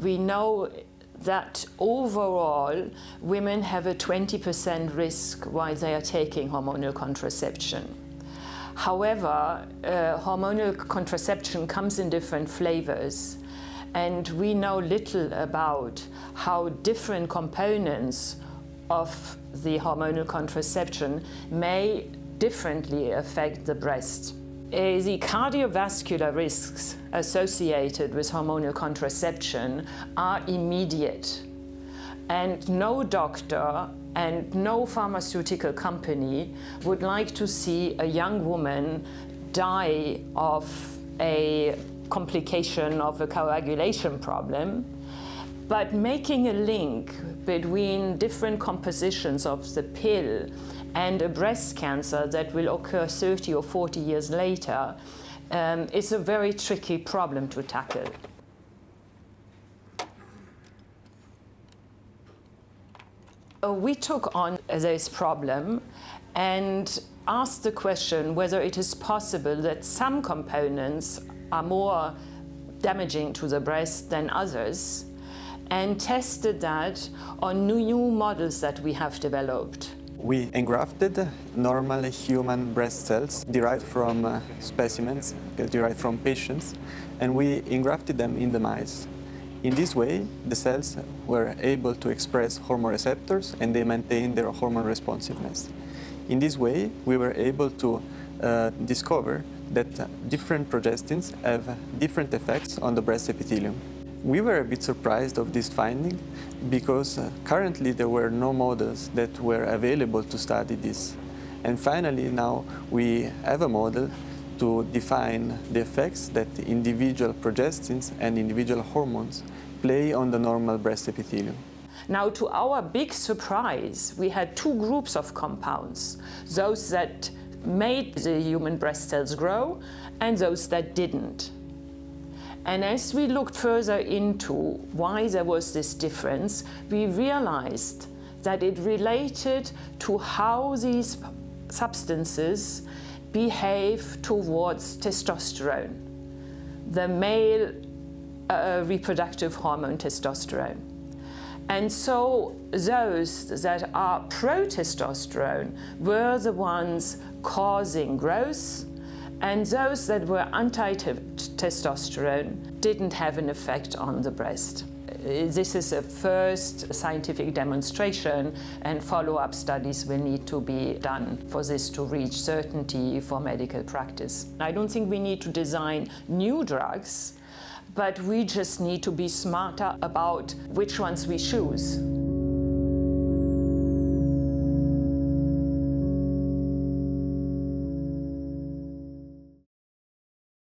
we know that overall women have a 20% risk while they are taking hormonal contraception. However, hormonal contraception comes in different flavors, and we know little about how different components of the hormonal contraception may differently affect the breast. The cardiovascular risks associated with hormonal contraception are immediate, and no doctor and no pharmaceutical company would like to see a young woman die of a complication of a coagulation problem. But making a link between different compositions of the pill and a breast cancer that will occur 30 or 40 years later is a very tricky problem to tackle. We took on this problem and asked the question whether it is possible that some components are more damaging to the breast than others, and tested that on new models that we have developed. We engrafted normal human breast cells derived from specimens, derived from patients, and we engrafted them in the mice. In this way, the cells were able to express hormone receptors and they maintained their hormone responsiveness. In this way, we were able to discover that different progestins have different effects on the breast epithelium. We were a bit surprised of this finding because currently there were no models that were available to study this. And finally now we have a model to define the effects that individual progestins and individual hormones play on the normal breast epithelium. Now, to our big surprise, we had two groups of compounds, those that made the human breast cells grow and those that didn't. And as we looked further into why there was this difference, we realized that it related to how these substances behave towards testosterone, the male reproductive hormone testosterone. And so those that are pro-testosterone were the ones causing growth, and those that were anti-testosterone didn't have an effect on the breast. This is a first scientific demonstration, and follow-up studies will need to be done for this to reach certainty for medical practice. I don't think we need to design new drugs, but we just need to be smarter about which ones we choose.